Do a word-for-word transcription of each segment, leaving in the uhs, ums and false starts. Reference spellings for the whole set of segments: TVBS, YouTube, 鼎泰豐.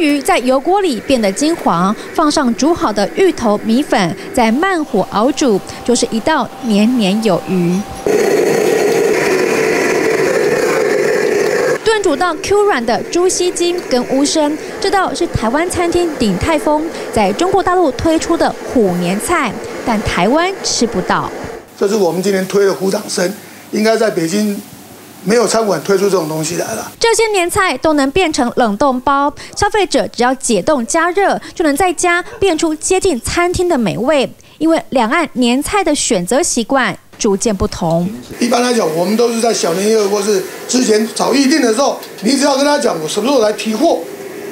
鱼在油锅里变得金黄，放上煮好的芋头米粉，再慢火熬煮，就是一道年年有余。 煮到 Q 软的猪膝筋跟乌参，这道是台湾餐厅鼎泰丰在中国大陆推出的虎年菜，但台湾吃不到。这是我们今年推的虎掌参，应该在北京没有餐馆推出这种东西来了。这些年菜都能变成冷冻包，消费者只要解冻加热，就能在家变出接近餐厅的美味。因为两岸年菜的选择习惯 逐渐不同。一般来讲，我们都是在小年夜或是之前早预定的时候，你只要跟他讲我什么时候来提货，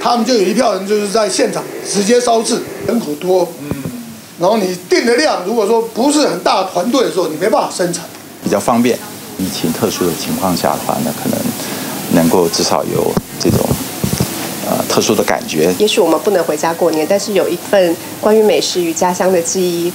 他们就有一票人就是在现场直接烧制，人口多，嗯，然后你订的量如果说不是很大团队的时候，你没办法生产，比较方便。疫情特殊的情况下的话，那可能能够至少有这种 呃，特殊的感觉。也许我们不能回家过年，但是有一份关于美食与家乡的记忆。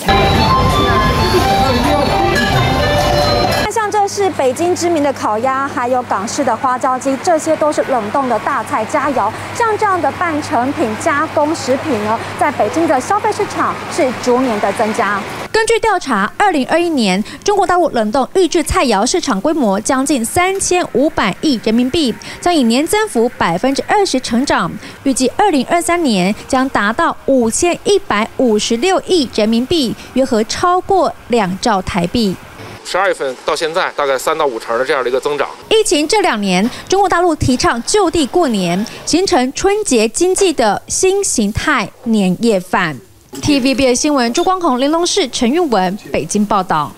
那像这是北京知名的烤鸭，还有港式的花椒鸡，这些都是冷冻的大菜佳肴。像这样的半成品加工食品呢，在北京的消费市场是逐年的增加。 根据调查，二零二一年中国大陆冷冻预制菜肴市场规模将近三千五百亿人民币，将以年增幅百分之二十成长，预计二零二三年将达到五千一百五十六亿人民币，约合超过两兆台币。 十二月份到现在，大概三到五成的这样的一个增长。疫情这两年，中国大陆提倡就地过年，形成春节经济的新形态年夜饭。 T V B S 新闻，朱光宏、林龙世、陈韵文，北京报道。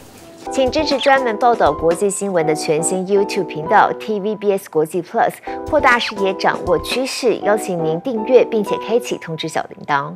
请支持专门报道国际新闻的全新 YouTube 频道 T V B S 国际 Plus， 扩大视野，掌握趋势。邀请您订阅并且开启通知小铃铛。